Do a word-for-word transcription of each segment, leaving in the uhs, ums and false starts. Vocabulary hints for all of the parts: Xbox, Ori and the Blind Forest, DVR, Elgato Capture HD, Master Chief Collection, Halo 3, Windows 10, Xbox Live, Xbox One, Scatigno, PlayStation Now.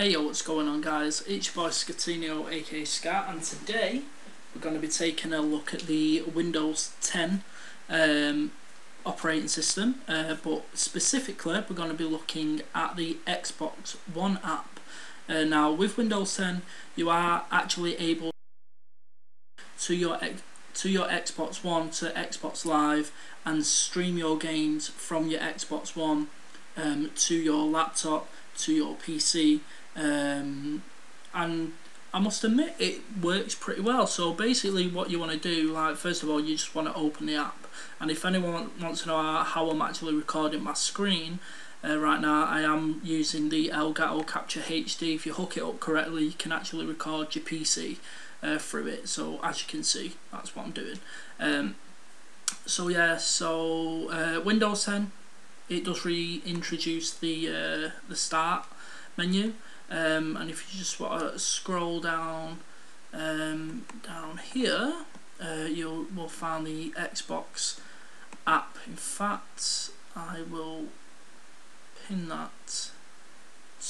Hey yo, what's going on guys, it's your boy Scatigno aka Scat, and today we're going to be taking a look at the Windows ten um, operating system, uh, but specifically we're going to be looking at the Xbox One app. Uh, now with Windows ten you are actually able to your to your Xbox One, to Xbox Live, and stream your games from your Xbox One um, to your laptop, to your P C. Um, and I must admit it works pretty well. So basically what you want to do, like first of all you just want to open the app, and if anyone wants to know how I'm actually recording my screen uh, right now, I am using the Elgato Capture H D. If you hook it up correctly you can actually record your P C uh, through it, so as you can see that's what I'm doing. Um, so yeah, so uh, Windows ten, it does reintroduce the uh, the start menu. Um, and if you just want to scroll down um, down here, uh, you'll will find the Xbox app. In fact, I will pin that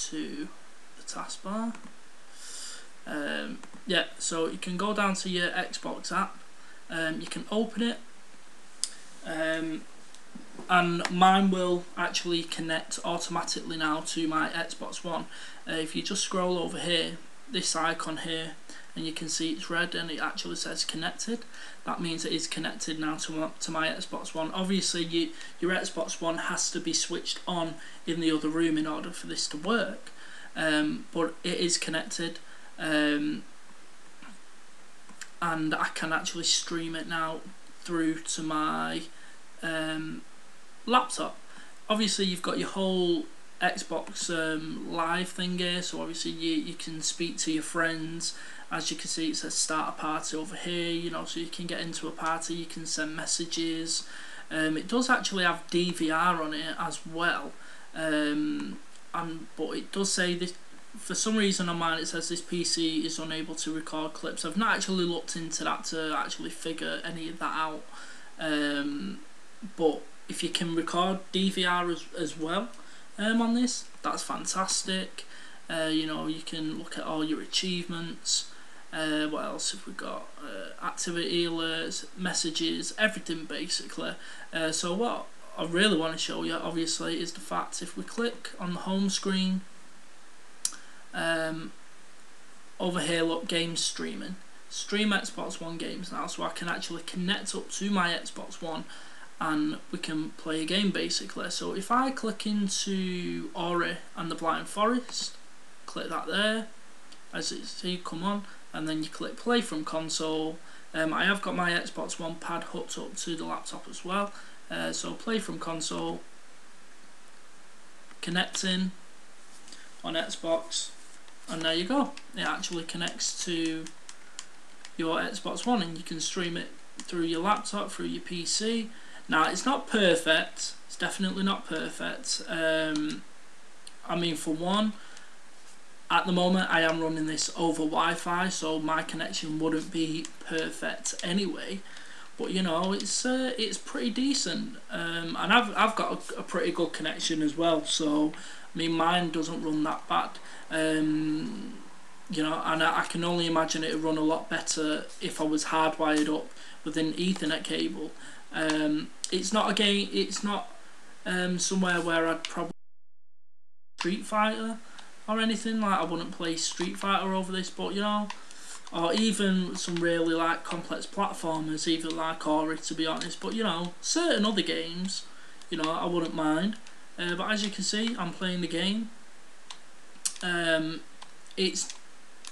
to the taskbar. Um, yeah, so you can go down to your Xbox app. Um, you can open it, um, and mine will actually connect automatically now to my Xbox One. Uh, if you just scroll over here, this icon here, and you can see it's red and it actually says connected. That means it is connected now to my, to my Xbox One. Obviously you, your Xbox One has to be switched on in the other room in order for this to work, um, but it is connected, um, and I can actually stream it now through to my um, laptop. Obviously you've got your whole Xbox um, Live thing here, so obviously you, you can speak to your friends. As you can see it says start a party over here, you know, so you can get into a party, you can send messages. Um, it does actually have D V R on it as well, um, and but it does say this, for some reason on mine it says this P C is unable to record clips. I've not actually looked into that to actually figure any of that out, um, but if you can record D V R as, as well um, on this, that's fantastic. Uh, you know, you can look at all your achievements. Uh, what else have we got? Uh, activity alerts, messages, everything basically. Uh, so what I really want to show you obviously is the fact if we click on the home screen, um, over here look, game streaming. Stream Xbox One games now, so I can actually connect up to my Xbox One and we can play a game basically. So if I click into Ori and the Blind Forest, click that there, as you see come on, and then you click play from console. um, I have got my Xbox One pad hooked up to the laptop as well, uh, so play from console, connecting on Xbox, and there you go, it actually connects to your Xbox One and you can stream it through your laptop, through your P C. Now it's not perfect, it's definitely not perfect. um, I mean, for one, at the moment I am running this over Wi-Fi, so my connection wouldn't be perfect anyway, but you know, it's uh, it's pretty decent. Um, and I've, I've got a, a pretty good connection as well, so I mean mine doesn't run that bad. Um, you know, and I, I can only imagine it would run a lot better if I was hardwired up with an Ethernet cable. Um, it's not a game, it's not um, somewhere where I'd probably Street Fighter or anything, like I wouldn't play Street Fighter over this, but you know, or even some really like complex platformers, even like Ori to be honest, but you know, certain other games, you know, I wouldn't mind. Uh, but as you can see I'm playing the game. Um, it's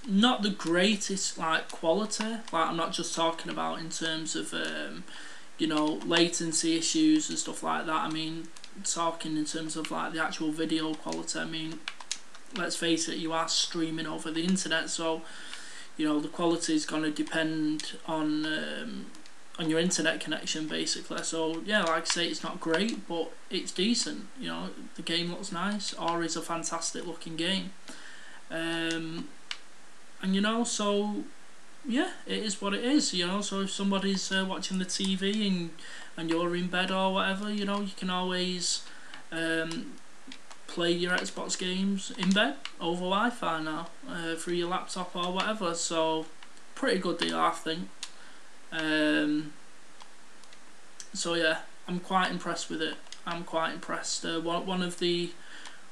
not the greatest like quality, like I'm not just talking about in terms of um, you know, latency issues and stuff like that. I mean, talking in terms of like the actual video quality, I mean, let's face it, you are streaming over the internet, so you know, the quality is going to depend on um, on your internet connection basically. So yeah, like I say, it's not great but it's decent, you know, the game looks nice, or is a fantastic looking game. Um, and you know, so yeah, it is what it is, you know, so if somebody's uh, watching the T V and and you're in bed or whatever, you know, you can always um, play your Xbox games in bed over Wi-Fi now, uh, through your laptop or whatever. So pretty good deal, I think. Um, so yeah, I'm quite impressed with it. I'm quite impressed. Uh, one one of the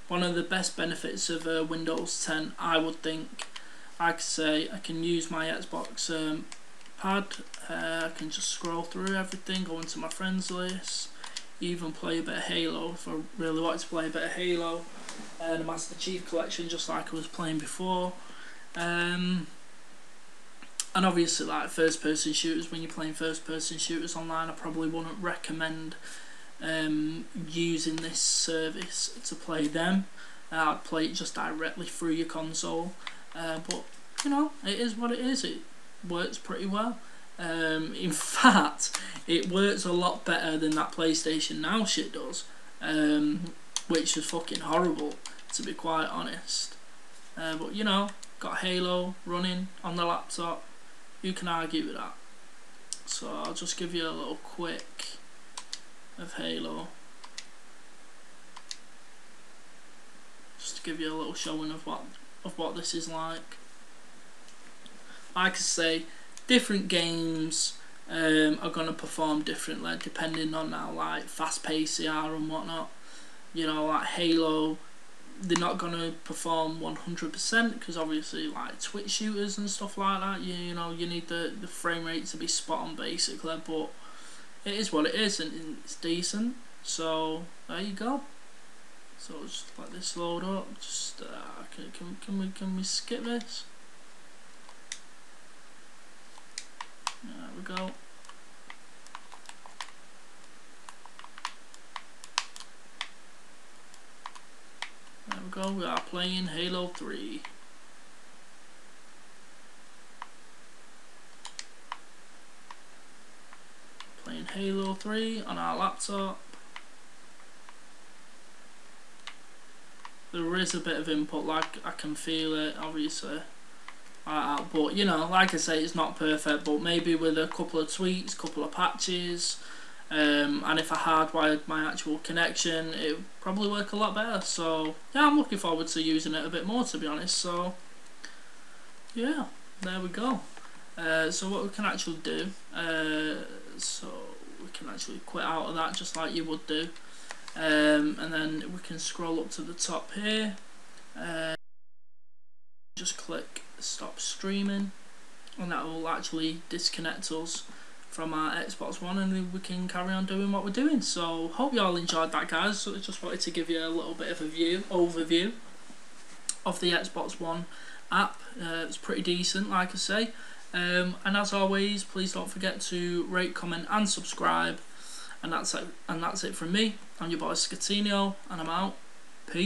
one of the best benefits of uh, Windows ten, I would think. I could say I can use my Xbox um, pad. Uh, I can just scroll through everything, go into my friends list, even play a bit of Halo if I really wanted to play a bit of Halo, and uh, the Master Chief Collection, just like I was playing before. Um, and obviously, like first person shooters, when you're playing first person shooters online, I probably wouldn't recommend um, using this service to play them. Uh, I'd play it just directly through your console. Uh, but you know, it is what it is. It works pretty well. Um, in fact, it works a lot better than that PlayStation Now shit does, um, which was fucking horrible, to be quite honest. Uh, but you know, got Halo running on the laptop. Who can argue with that? So I'll just give you a little quick of Halo, just to give you a little showing of what of what this is like. Like I say, different games um, are going to perform differently depending on how like fast paced they are and whatnot. You know, like Halo, they're not going to perform one hundred percent because obviously like twitch shooters and stuff like that, you, you know, you need the, the frame rate to be spot on basically, but it is what it is and it's decent. So there you go. So just let this load up. Just uh, can, can can we can we skip this? There we go. There we go. We are playing Halo three. Playing Halo three on our laptop. There is a bit of input lag, I can feel it obviously, like that. But you know, like I say, it's not perfect, but maybe with a couple of tweaks, couple of patches, um, and if I hardwired my actual connection, it would probably work a lot better. So yeah, I'm looking forward to using it a bit more, to be honest. So yeah, there we go. Uh, so what we can actually do, uh, so we can actually quit out of that just like you would do. Um, and then we can scroll up to the top here, uh, just click stop streaming, and that will actually disconnect us from our Xbox One, and we can carry on doing what we're doing. So hope you all enjoyed that, guys. So I just wanted to give you a little bit of a view overview of the Xbox One app. Uh, it's pretty decent, like I say, um, and as always, please don't forget to rate, comment and subscribe. And that's it, and that's it from me. I'm your boy Scatigno, and I'm out. Peace.